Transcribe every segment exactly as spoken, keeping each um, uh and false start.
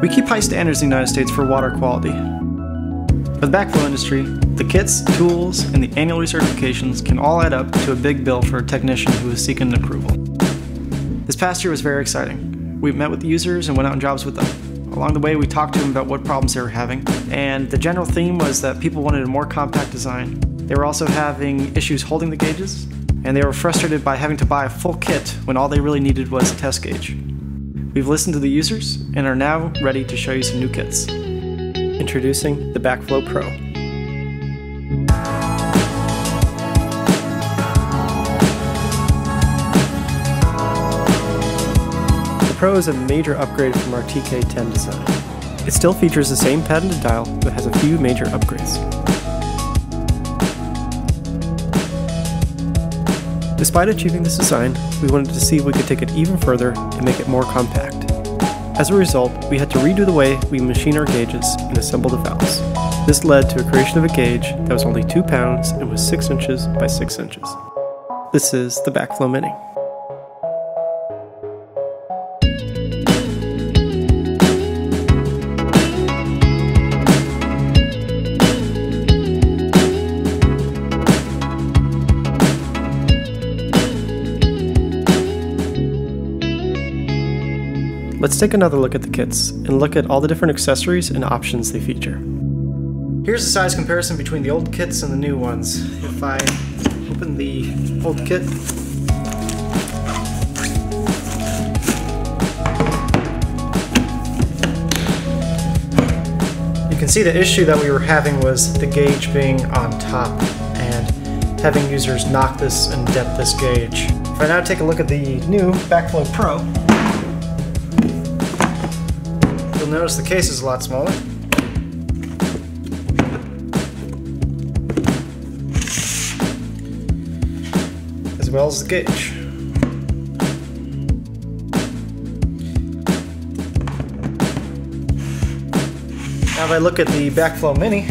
We keep high standards in the United States for water quality. For the backflow industry, the kits, tools, and the annual recertifications can all add up to a big bill for a technician who is seeking an approval. This past year was very exciting. We met with the users and went out on jobs with them. Along the way, we talked to them about what problems they were having, and the general theme was that people wanted a more compact design. They were also having issues holding the gauges, and they were frustrated by having to buy a full kit when all they really needed was a test gauge. We've listened to the users and are now ready to show you some new kits. Introducing the Backflow Pro. The Pro is a major upgrade from our T K ten design. It still features the same patented dial, but has a few major upgrades. Despite achieving this design, we wanted to see if we could take it even further and make it more compact. As a result, we had to redo the way we machine our gauges and assemble the valves. This led to a creation of a gauge that was only two pounds and was six inches by six inches. This is the Backflow Mini. Let's take another look at the kits, and look at all the different accessories and options they feature. Here's a size comparison between the old kits and the new ones. If I open the old kit, you can see the issue that we were having was the gauge being on top, and having users knock this and dent this gauge. If I now take a look at the new Backflow Pro, you'll notice the case is a lot smaller. As well as the gauge. Now if I look at the Backflow Mini,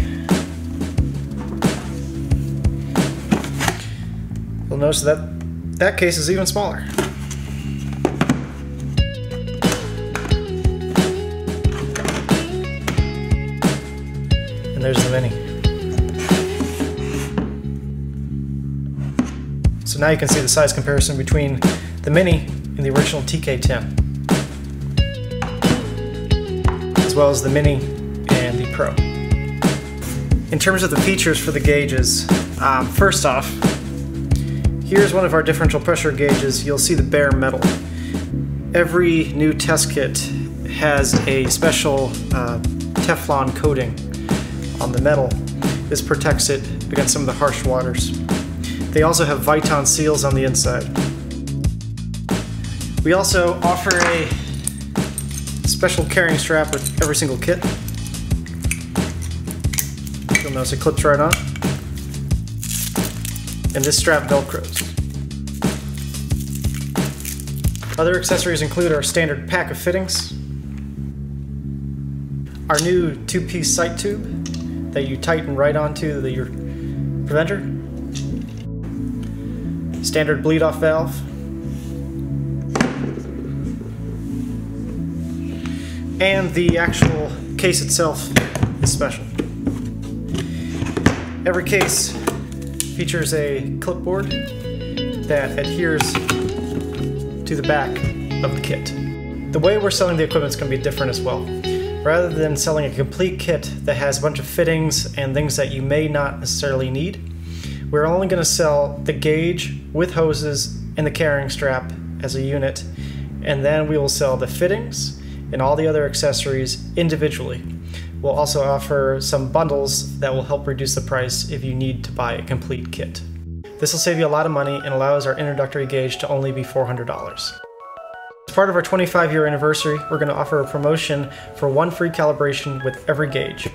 you'll notice that that case is even smaller. And there's the Mini. So now you can see the size comparison between the Mini and the original T K ten, as well as the Mini and the Pro. In terms of the features for the gauges, um, first off, here's one of our differential pressure gauges. You'll see the bare metal. Every new test kit has a special uh, Teflon coating on the metal. This protects it against some of the harsh waters. They also have Viton seals on the inside. We also offer a special carrying strap with every single kit. You'll notice it clips right on. And this strap velcros. Other accessories include our standard pack of fittings, our new two-piece sight tube that you tighten right onto the, your preventer, standard bleed-off valve, and the actual case itself is special. Every case features a clipboard that adheres to the back of the kit. The way we're selling the equipment is going to be different as well. Rather than selling a complete kit that has a bunch of fittings and things that you may not necessarily need, we're only going to sell the gauge with hoses and the carrying strap as a unit, and then we will sell the fittings and all the other accessories individually. We'll also offer some bundles that will help reduce the price if you need to buy a complete kit. This will save you a lot of money and allows our introductory gauge to only be four hundred dollars. As part of our twenty-five year anniversary, we're going to offer a promotion for one free calibration with every gauge.